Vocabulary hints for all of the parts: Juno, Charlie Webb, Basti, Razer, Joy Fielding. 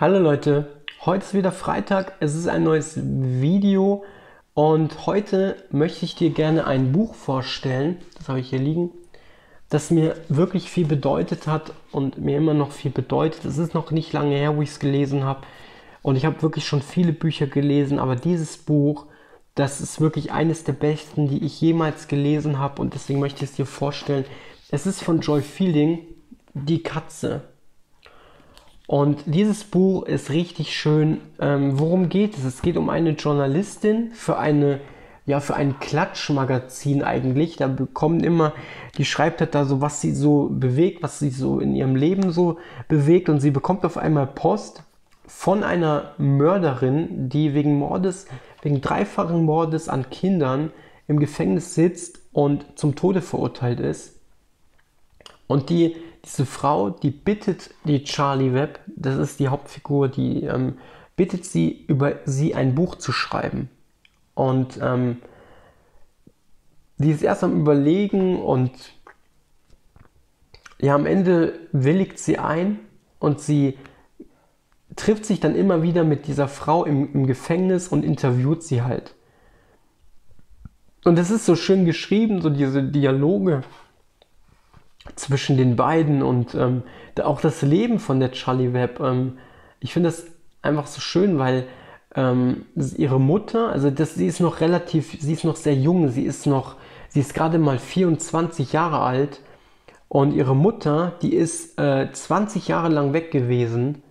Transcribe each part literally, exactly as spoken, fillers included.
Hallo Leute, heute ist wieder Freitag, es ist ein neues Video und heute möchte ich dir gerne ein Buch vorstellen, das habe ich hier liegen, das mir wirklich viel bedeutet hat und mir immer noch viel bedeutet. Es ist noch nicht lange her, wo ich es gelesen habe und ich habe wirklich schon viele Bücher gelesen, aber dieses Buch, das ist wirklich eines der besten, die ich jemals gelesen habe und deswegen möchte ich es dir vorstellen. Es ist von Joy Fielding, Die Katze. Und dieses Buch ist richtig schön. Ähm, worum geht es? Es geht um eine Journalistin für, eine, ja, für ein Klatschmagazin eigentlich. Da bekommen immer, die schreibt halt da so, was sie so bewegt, was sie so in ihrem Leben so bewegt. Und sie bekommt auf einmal Post von einer Mörderin, die wegen Mordes, wegen dreifachen Mordes an Kindern im Gefängnis sitzt und zum Tode verurteilt ist. Und die Diese Frau, die bittet die Charlie Webb, das ist die Hauptfigur, die ähm, bittet sie, über sie ein Buch zu schreiben. Und ähm, die ist erst am Überlegen und ja, am Ende willigt sie ein und sie trifft sich dann immer wieder mit dieser Frau im, im Gefängnis und interviewt sie halt. Und das ist so schön geschrieben, so diese Dialoge zwischen den beiden und ähm, auch das Leben von der Charlie Webb. Ähm, ich finde das einfach so schön, weil ähm, ihre Mutter, also das, sie ist noch relativ, sie ist noch sehr jung, sie ist noch, sie ist gerade mal vierundzwanzig Jahre alt und ihre Mutter, die ist äh, zwanzig Jahre lang weg gewesen.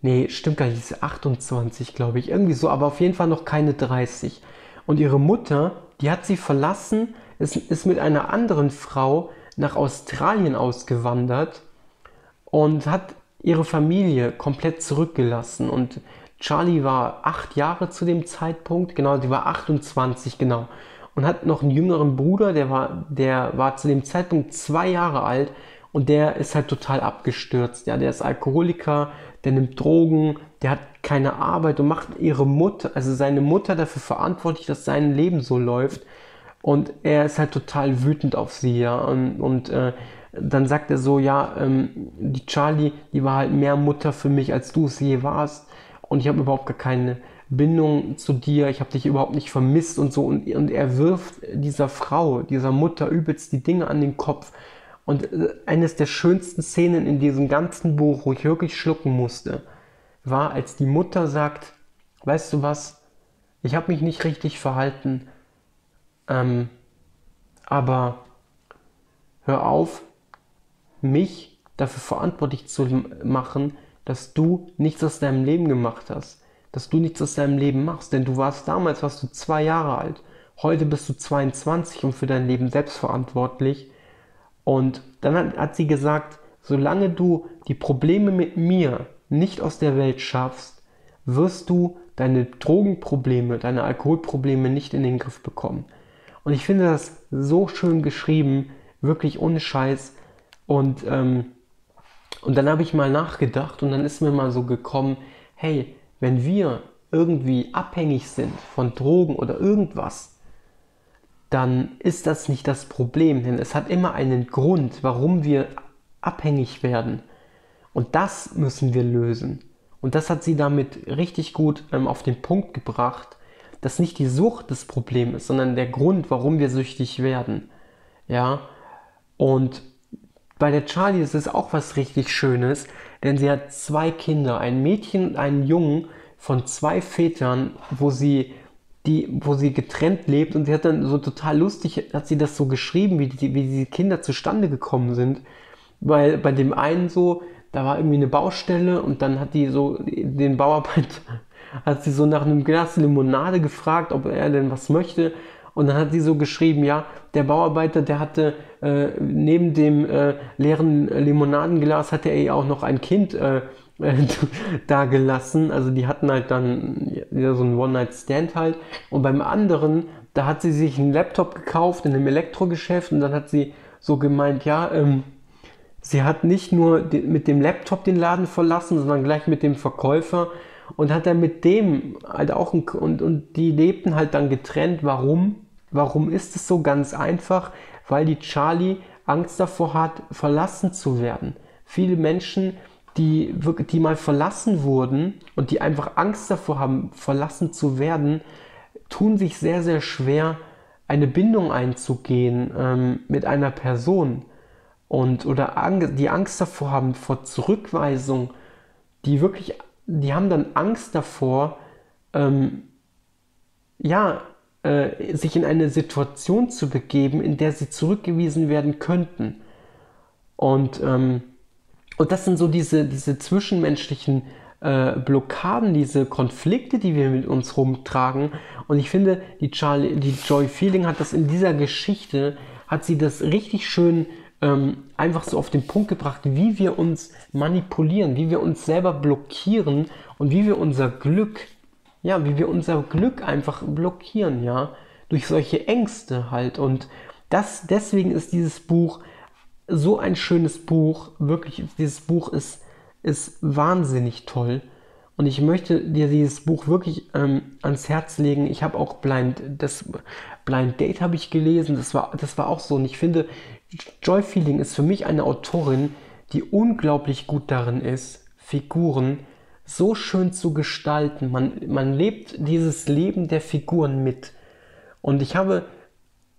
Nee, stimmt gar nicht, sie ist achtundzwanzig, glaube ich, irgendwie so, aber auf jeden Fall noch keine dreißig. Und ihre Mutter, die hat sie verlassen, ist, ist mit einer anderen Frau nach Australien ausgewandert und hat ihre Familie komplett zurückgelassen. Und Charlie war acht Jahre zu dem Zeitpunkt, genau, die war achtundzwanzig, genau, und hat noch einen jüngeren Bruder, der war, der war zu dem Zeitpunkt zwei Jahre alt und der ist halt total abgestürzt. Ja, der ist Alkoholiker, der nimmt Drogen, der hat keine Arbeit und macht ihre Mutter, also seine Mutter dafür verantwortlich, dass sein Leben so läuft. Und er ist halt total wütend auf sie, ja. Und, und äh, dann sagt er so, ja, ähm, die Charlie, die war halt mehr Mutter für mich, als du es je warst. Und ich habe überhaupt gar keine Bindung zu dir. Ich habe dich überhaupt nicht vermisst und so. Und, und er wirft dieser Frau, dieser Mutter übelst die Dinge an den Kopf. Und äh, eines der schönsten Szenen in diesem ganzen Buch, wo ich wirklich schlucken musste, war, als die Mutter sagt, weißt du was, ich habe mich nicht richtig verhalten. Ähm, aber hör auf, mich dafür verantwortlich zu machen, dass du nichts aus deinem Leben gemacht hast, dass du nichts aus deinem Leben machst, denn du warst damals, warst du zwei Jahre alt, heute bist du zweiundzwanzig und für dein Leben selbst verantwortlich. Und dann hat, hat sie gesagt, solange du die Probleme mit mir nicht aus der Welt schaffst, wirst du deine Drogenprobleme, deine Alkoholprobleme nicht in den Griff bekommen. Und ich finde das so schön geschrieben, wirklich ohne Scheiß. Und, ähm, und dann habe ich mal nachgedacht und dann ist mir mal so gekommen, hey, wenn wir irgendwie abhängig sind von Drogen oder irgendwas, dann ist das nicht das Problem, denn es hat immer einen Grund, warum wir abhängig werden. Und das müssen wir lösen. Und das hat sie damit richtig gut ähm, auf den Punkt gebracht, dass nicht die Sucht das Problem ist, sondern der Grund, warum wir süchtig werden. Ja? Und bei der Charlie ist es auch was richtig Schönes, denn sie hat zwei Kinder, ein Mädchen und einen Jungen von zwei Vätern, wo sie, die, wo sie getrennt lebt. Und sie hat dann so total lustig, hat sie das so geschrieben, wie, die, wie diese Kinder zustande gekommen sind. Weil bei dem einen so, da war irgendwie eine Baustelle und dann hat die so den Bauarbeiter, hat sie so nach einem Glas Limonade gefragt, ob er denn was möchte. Und dann hat sie so geschrieben, ja, der Bauarbeiter, der hatte äh, neben dem äh, leeren Limonadenglas, hatte er ja auch noch ein Kind äh, äh, da gelassen. Also die hatten halt dann ja, so einen One-Night-Stand halt. Und beim anderen, da hat sie sich einen Laptop gekauft in einem Elektrogeschäft und dann hat sie so gemeint, ja, ähm, sie hat nicht nur mit dem Laptop den Laden verlassen, sondern gleich mit dem Verkäufer und hat dann mit dem halt auch ein, und, und die lebten halt dann getrennt. Warum? Warum ist es so? Ganz einfach, weil die Charlie Angst davor hat, verlassen zu werden. Viele Menschen die, die mal verlassen wurden und die einfach Angst davor haben, verlassen zu werden, tun sich sehr, sehr schwer, eine Bindung einzugehen ähm, mit einer Person. Und, oder ang- die Angst davor haben, vor Zurückweisung, die wirklich, die haben dann Angst davor, ähm, ja, äh, sich in eine Situation zu begeben, in der sie zurückgewiesen werden könnten. Und, ähm, und das sind so diese, diese zwischenmenschlichen äh, Blockaden, diese Konflikte, die wir mit uns rumtragen. Und ich finde, die, Charlie, die Joy Fielding hat das in dieser Geschichte, hat sie das richtig schön einfach so auf den Punkt gebracht, wie wir uns manipulieren, wie wir uns selber blockieren und wie wir unser Glück, ja, wie wir unser Glück einfach blockieren, ja, durch solche Ängste halt. Und das, deswegen ist dieses Buch so ein schönes Buch, wirklich, dieses Buch ist, ist wahnsinnig toll. Und ich möchte dir dieses Buch wirklich ähm, ans Herz legen. Ich habe auch Blind, das Blind Date habe ich gelesen. Das war, das war auch so. Und ich finde, Joy Fielding ist für mich eine Autorin, die unglaublich gut darin ist, Figuren so schön zu gestalten. Man, man lebt dieses Leben der Figuren mit. Und ich habe,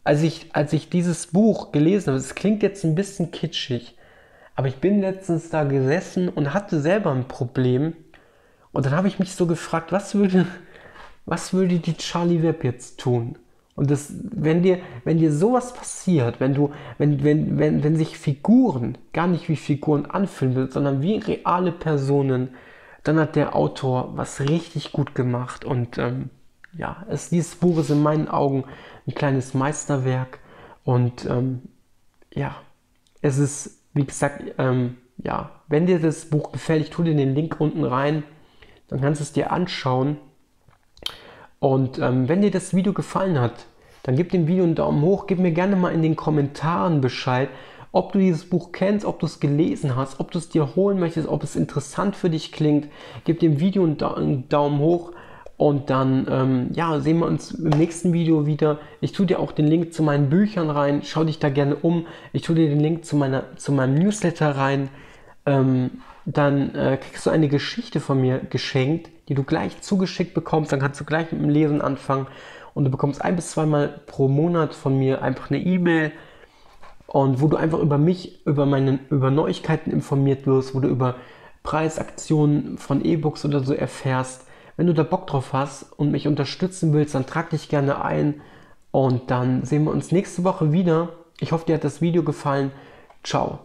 als ich, als ich dieses Buch gelesen habe, es klingt jetzt ein bisschen kitschig, aber ich bin letztens da gesessen und hatte selber ein Problem. Und dann habe ich mich so gefragt, was würde, was würde die Charlie Webb jetzt tun? Und das, wenn dir, wenn dir sowas passiert, wenn du, wenn, wenn, wenn, wenn sich Figuren gar nicht wie Figuren anfühlen, sondern wie reale Personen, dann hat der Autor was richtig gut gemacht. Und ähm, ja, es, dieses Buch ist in meinen Augen ein kleines Meisterwerk. Und ähm, ja, es ist, wie gesagt, ähm, ja, wenn dir das Buch gefällt, ich tue dir den Link unten rein. Dann kannst du es dir anschauen. Und ähm, wenn dir das Video gefallen hat, dann gib dem Video einen Daumen hoch. Gib mir gerne mal in den Kommentaren Bescheid, ob du dieses Buch kennst, ob du es gelesen hast, ob du es dir holen möchtest, ob es interessant für dich klingt. Gib dem Video einen, da einen Daumen hoch und dann ähm, ja, sehen wir uns im nächsten Video wieder. Ich tue dir auch den Link zu meinen Büchern rein. Schau dich da gerne um. Ich tue dir den Link zu, meiner, zu meinem Newsletter rein. Ähm, dann äh, kriegst du eine Geschichte von mir geschenkt, die du gleich zugeschickt bekommst, dann kannst du gleich mit dem Lesen anfangen und du bekommst ein- bis zweimal pro Monat von mir einfach eine E-Mail und wo du einfach über mich, über meine, über Neuigkeiten informiert wirst, wo du über Preisaktionen von E-Books oder so erfährst. Wenn du da Bock drauf hast und mich unterstützen willst, dann trag dich gerne ein und dann sehen wir uns nächste Woche wieder. Ich hoffe, dir hat das Video gefallen. Ciao.